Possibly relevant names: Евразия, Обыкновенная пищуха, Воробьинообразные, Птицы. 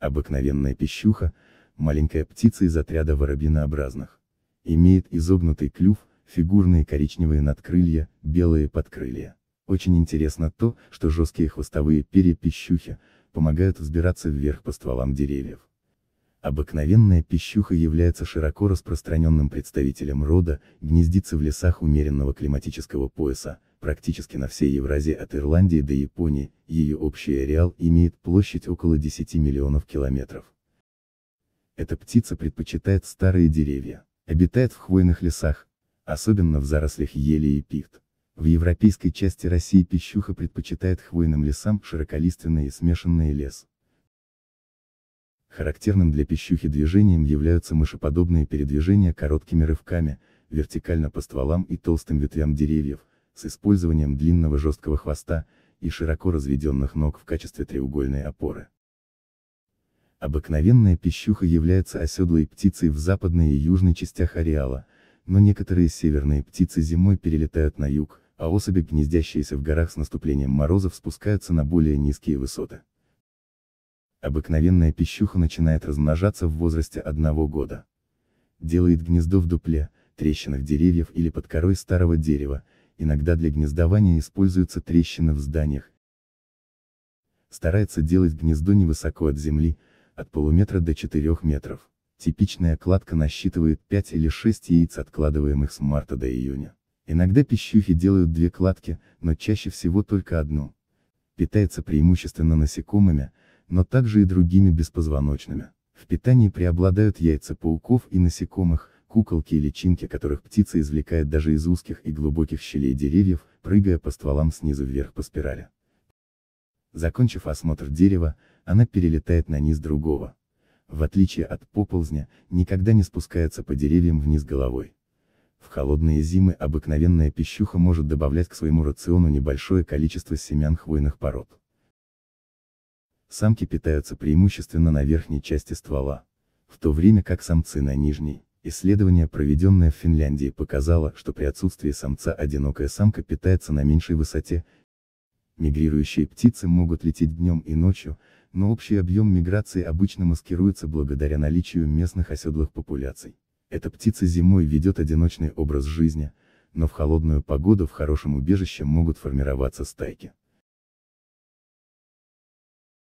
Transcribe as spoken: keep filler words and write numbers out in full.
Обыкновенная пищуха, маленькая птица из отряда воробьинообразных. Имеет изогнутый клюв, фигурные коричневые надкрылья, белые подкрылья. Очень интересно то, что жесткие хвостовые перья пищухи помогают взбираться вверх по стволам деревьев. Обыкновенная пищуха является широко распространенным представителем рода, гнездится в лесах умеренного климатического пояса, практически на всей Евразии от Ирландии до Японии. Ее общий ареал имеет площадь около десяти миллионов километров. Эта птица предпочитает старые деревья, обитает в хвойных лесах, особенно в зарослях ели и пихт. В европейской части России пищуха предпочитает хвойным лесам широколиственные и смешанные лес. Характерным для пищухи движением являются мышеподобные передвижения короткими рывками, вертикально по стволам и толстым ветвям деревьев, с использованием длинного жесткого хвоста и широко разведенных ног в качестве треугольной опоры. Обыкновенная пищуха является оседлой птицей в западной и южной частях ареала, но некоторые северные птицы зимой перелетают на юг, а особи, гнездящиеся в горах с наступлением морозов, спускаются на более низкие высоты. Обыкновенная пищуха начинает размножаться в возрасте одного года. Делает гнездо в дупле, трещинах деревьев или под корой старого дерева, иногда для гнездования используются трещины в зданиях. Старается делать гнездо невысоко от земли, от полуметра до четырёх метров. Типичная кладка насчитывает пять или шесть яиц, откладываемых с марта до июня. Иногда пищухи делают две кладки, но чаще всего только одну. Питается преимущественно насекомыми, но также и другими беспозвоночными. В питании преобладают яйца пауков и насекомых, куколки и личинки, которых птица извлекает даже из узких и глубоких щелей деревьев, прыгая по стволам снизу вверх по спирали. Закончив осмотр дерева, она перелетает на низ другого. В отличие от поползня, никогда не спускается по деревьям вниз головой. В холодные зимы обыкновенная пищуха может добавлять к своему рациону небольшое количество семян хвойных пород. Самки питаются преимущественно на верхней части ствола, в то время как самцы на нижней. Исследование, проведенное в Финляндии, показало, что при отсутствии самца одинокая самка питается на меньшей высоте. Мигрирующие птицы могут лететь днем и ночью, но общий объем миграции обычно маскируется благодаря наличию местных оседлых популяций. Эта птица зимой ведет одиночный образ жизни, но в холодную погоду в хорошем убежище могут формироваться стайки.